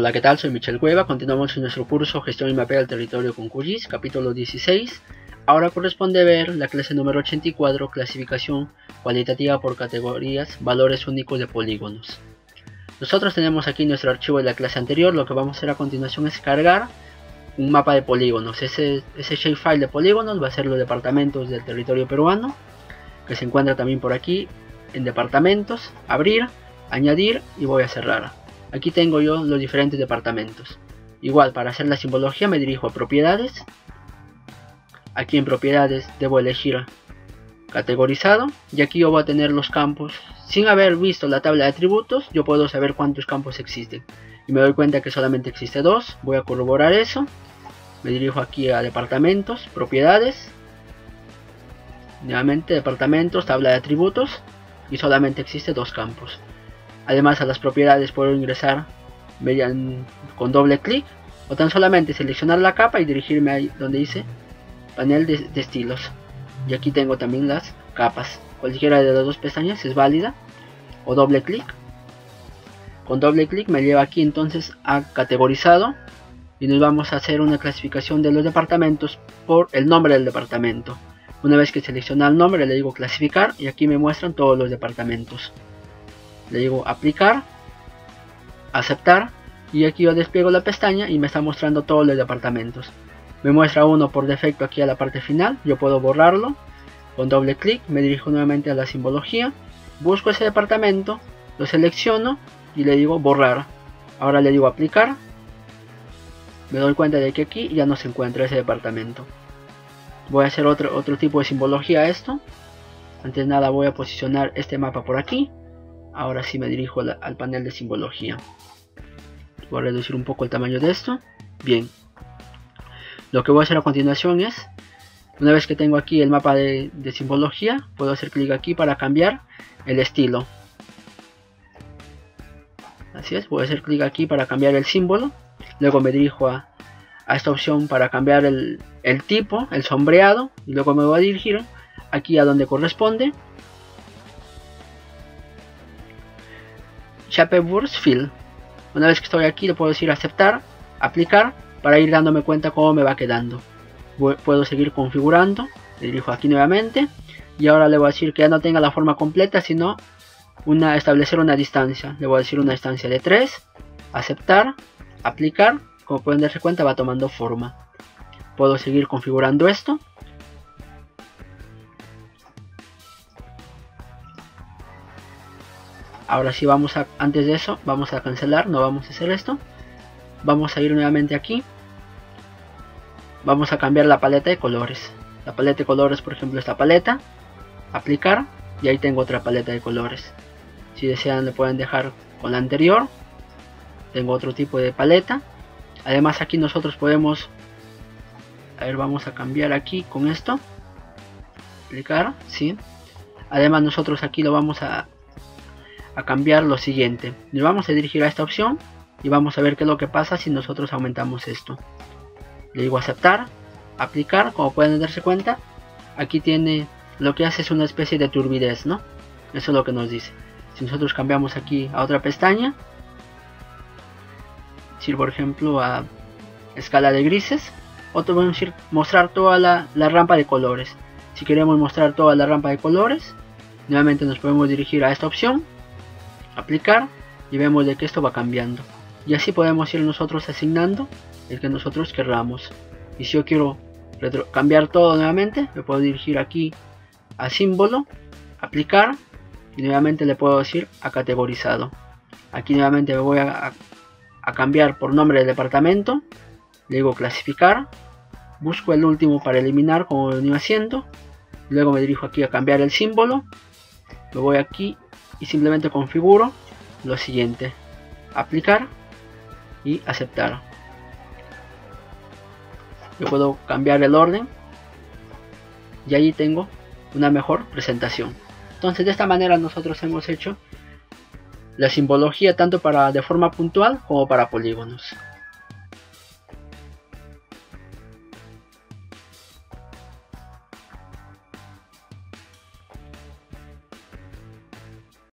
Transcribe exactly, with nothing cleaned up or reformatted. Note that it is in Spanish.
Hola, ¿qué tal? Soy Michel Cueva. Continuamos en nuestro curso Gestión y Mapeo del Territorio con Q G I S, capítulo dieciséis. Ahora corresponde ver la clase número ochenta y cuatro, clasificación cualitativa por categorías, valores únicos de polígonos. Nosotros tenemos aquí nuestro archivo de la clase anterior. Lo que vamos a hacer a continuación es cargar un mapa de polígonos. Ese, ese shapefile de polígonos va a ser los departamentos del territorio peruano, que se encuentra también por aquí en departamentos, abrir, añadir y voy a cerrar. Aquí tengo yo los diferentes departamentos. Igual, para hacer la simbología me dirijo a propiedades. Aquí en propiedades debo elegir categorizado. Y aquí yo voy a tener los campos. Sin haber visto la tabla de atributos, yo puedo saber cuántos campos existen. Y me doy cuenta que solamente existe dos. Voy a corroborar eso. Me dirijo aquí a departamentos, propiedades. Nuevamente departamentos, tabla de atributos. Y solamente existe dos campos. Además, a las propiedades puedo ingresar mediante, con doble clic, o tan solamente seleccionar la capa y dirigirme ahí donde dice panel de, de estilos. Y aquí tengo también las capas. Cualquiera de las dos pestañas es válida, o doble clic. Con doble clic me lleva aquí entonces a categorizado y nos vamos a hacer una clasificación de los departamentos por el nombre del departamento. Una vez que selecciona el nombre le digo clasificar y aquí me muestran todos los departamentos. Le digo aplicar, aceptar y aquí yo despliego la pestaña y me está mostrando todos los departamentos. Me muestra uno por defecto aquí a la parte final, yo puedo borrarlo. Con doble clic me dirijo nuevamente a la simbología, busco ese departamento, lo selecciono y le digo borrar. Ahora le digo aplicar, me doy cuenta de que aquí ya no se encuentra ese departamento. Voy a hacer otro, otro tipo de simbología a esto. Antes de nada voy a posicionar este mapa por aquí. Ahora sí me dirijo al, al panel de simbología. Voy a reducir un poco el tamaño de esto. Bien. Lo que voy a hacer a continuación es, una vez que tengo aquí el mapa de, de simbología, puedo hacer clic aquí para cambiar el estilo. Así es, voy a hacer clic aquí para cambiar el símbolo. Luego me dirijo a, a esta opción para cambiar el, el tipo, el sombreado. Y luego me voy a dirigir aquí a donde corresponde. Shapeburst Fill. Una vez que estoy aquí le puedo decir aceptar, aplicar, para ir dándome cuenta cómo me va quedando. Voy, puedo seguir configurando, le dirijo aquí nuevamente y ahora le voy a decir que ya no tenga la forma completa sino una, establecer una distancia. Le voy a decir una distancia de tres, aceptar, aplicar, como pueden darse cuenta va tomando forma. Puedo seguir configurando esto. Ahora sí vamos a, antes de eso, vamos a cancelar, no vamos a hacer esto. Vamos a ir nuevamente aquí. Vamos a cambiar la paleta de colores. La paleta de colores, por ejemplo, esta paleta. Aplicar, y ahí tengo otra paleta de colores. Si desean le pueden dejar con la anterior. Tengo otro tipo de paleta. Además aquí nosotros podemos... A ver, vamos a cambiar aquí con esto. Aplicar, sí. Además nosotros aquí lo vamos a... a cambiar lo siguiente, nos vamos a dirigir a esta opción y vamos a ver qué es lo que pasa si nosotros aumentamos esto. Le digo aceptar, aplicar, como pueden darse cuenta, aquí tiene, lo que hace es una especie de turbidez, ¿no? Eso es lo que nos dice. Si nosotros cambiamos aquí a otra pestaña, si por ejemplo a escala de grises, otro vamos a mostrar toda la, la rampa de colores. Si queremos mostrar toda la rampa de colores, nuevamente nos podemos dirigir a esta opción, aplicar y vemos de que esto va cambiando y así podemos ir nosotros asignando el que nosotros querramos. Y si yo quiero retro cambiar todo nuevamente, me puedo dirigir aquí a símbolo, aplicar y nuevamente le puedo decir a categorizado. Aquí nuevamente me voy a, a, a cambiar por nombre del departamento, le digo clasificar, busco el último para eliminar como venía haciendo, luego me dirijo aquí a cambiar el símbolo, me voy aquí y simplemente configuro lo siguiente, aplicar y aceptar. Yo puedo cambiar el orden y ahí tengo una mejor presentación. Entonces de esta manera nosotros hemos hecho la simbología tanto para de forma puntual como para polígonos.